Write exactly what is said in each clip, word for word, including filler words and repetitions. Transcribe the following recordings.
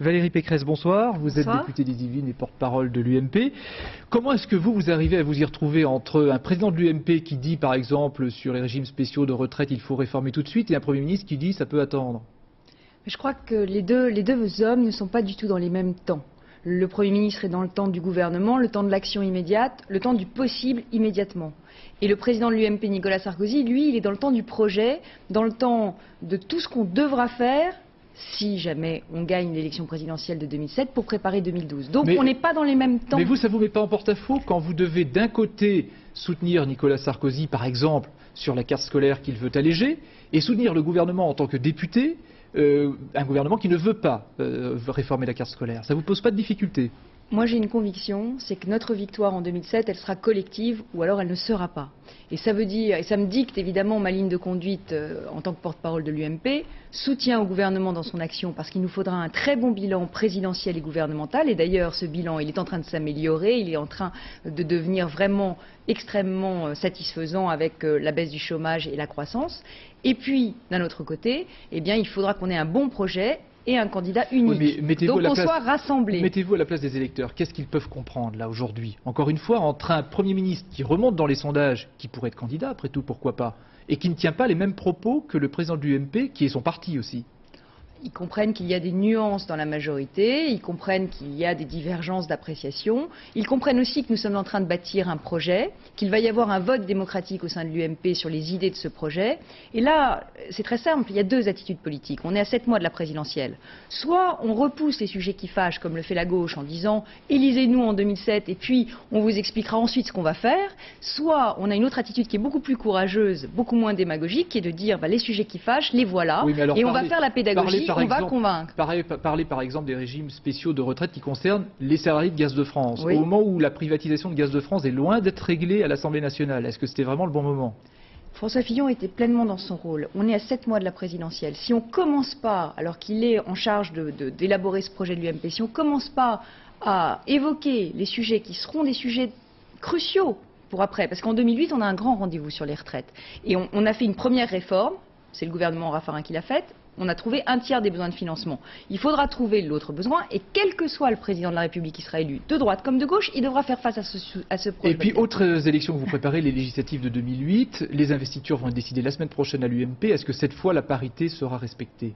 Valérie Pécresse, bonsoir. Vous bonsoir. êtes députée des Yvelines et porte-parole de l'U M P. Comment est-ce que vous, vous arrivez à vous y retrouver entre un président de l'U M P qui dit, par exemple, sur les régimes spéciaux de retraite, il faut réformer tout de suite, et un Premier ministre qui dit, ça peut attendre? Je crois que les deux, les deux hommes ne sont pas du tout dans les mêmes temps. Le Premier ministre est dans le temps du gouvernement, le temps de l'action immédiate, le temps du possible immédiatement. Et le président de l'U M P, Nicolas Sarkozy, lui, il est dans le temps du projet, dans le temps de tout ce qu'on devra faire si jamais on gagne l'élection présidentielle de deux mille sept pour préparer deux mille douze. Donc mais, on n'est pas dans les mêmes temps. Mais vous, ça ne vous met pas en porte-à-faux quand vous devez d'un côté soutenir Nicolas Sarkozy, par exemple, sur la carte scolaire qu'il veut alléger, et soutenir le gouvernement en tant que député, Euh, un gouvernement qui ne veut pas euh, réformer la carte scolaire. Ça ne vous pose pas de difficultés? Moi j'ai une conviction, c'est que notre victoire en deux mille sept, elle sera collective ou alors elle ne sera pas. Et ça veut dire, et ça me dicte évidemment ma ligne de conduite euh, en tant que porte-parole de l'U M P, soutien au gouvernement dans son action parce qu'il nous faudra un très bon bilan présidentiel et gouvernemental. Et d'ailleurs ce bilan, il est en train de s'améliorer, il est en train de devenir vraiment extrêmement satisfaisant avec euh, la baisse du chômage et la croissance. Et puis, d'un autre côté, eh bien, il faudra qu'on ait un bon projet et un candidat unique. Oui, donc qu'on soit rassemblés. Mettez-vous à la place des électeurs. Qu'est-ce qu'ils peuvent comprendre, là, aujourd'hui? Encore une fois, entre un Premier ministre qui remonte dans les sondages, qui pourrait être candidat, après tout, pourquoi pas, et qui ne tient pas les mêmes propos que le président de l'U M P, qui est son parti aussi. Ils comprennent qu'il y a des nuances dans la majorité, ils comprennent qu'il y a des divergences d'appréciation, ils comprennent aussi que nous sommes en train de bâtir un projet, qu'il va y avoir un vote démocratique au sein de l'U M P sur les idées de ce projet. Et là, c'est très simple, il y a deux attitudes politiques. On est à sept mois de la présidentielle. Soit on repousse les sujets qui fâchent, comme le fait la gauche, en disant « élisez-nous en deux mille sept et puis on vous expliquera ensuite ce qu'on va faire », soit on a une autre attitude qui est beaucoup plus courageuse, beaucoup moins démagogique, qui est de dire bah, « les sujets qui fâchent, les voilà, oui, alors, et on parlez, va faire la pédagogie ». Par on exemple, va convaincre. Parler, parler par exemple des régimes spéciaux de retraite qui concernent les salariés de Gaz de France. Oui. Au moment où la privatisation de Gaz de France est loin d'être réglée à l'Assemblée nationale, est-ce que c'était vraiment le bon moment? François Fillon était pleinement dans son rôle. On est à sept mois de la présidentielle. Si on ne commence pas, alors qu'il est en charge de, de, d'élaborer ce projet de l'U M P, si on ne commence pas à évoquer les sujets qui seront des sujets cruciaux pour après, parce qu'en deux mille huit, on a un grand rendez-vous sur les retraites. Et on, on a fait une première réforme, c'est le gouvernement Raffarin qui l'a faite. On a trouvé un tiers des besoins de financement. Il faudra trouver l'autre besoin et quel que soit le président de la République qui sera élu, de droite comme de gauche, il devra faire face à ce, à ce problème. Et puis, autres élections que vous préparez, les législatives de deux mille huit, les investitures vont être décidées la semaine prochaine à l'U M P. Est-ce que cette fois, la parité sera respectée?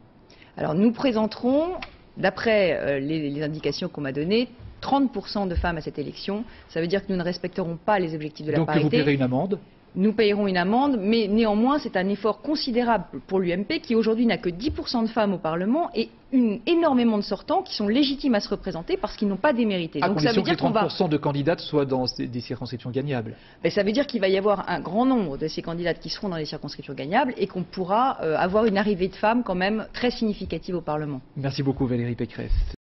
Alors, nous présenterons, d'après euh, les, les indications qu'on m'a données, trente pour cent de femmes à cette élection. Ça veut dire que nous ne respecterons pas les objectifs de la Donc, parité. Donc, vous paierez une amende? Nous payerons une amende, mais néanmoins, c'est un effort considérable pour l'U M P qui aujourd'hui n'a que dix pour cent de femmes au Parlement et une, énormément de sortants qui sont légitimes à se représenter parce qu'ils n'ont pas démérité. À Donc ça veut dire que les trente pour cent va... de candidates soient dans des circonscriptions gagnables. Mais ça veut dire qu'il va y avoir un grand nombre de ces candidates qui seront dans les circonscriptions gagnables et qu'on pourra euh, avoir une arrivée de femmes quand même très significative au Parlement. Merci beaucoup Valérie Pécresse.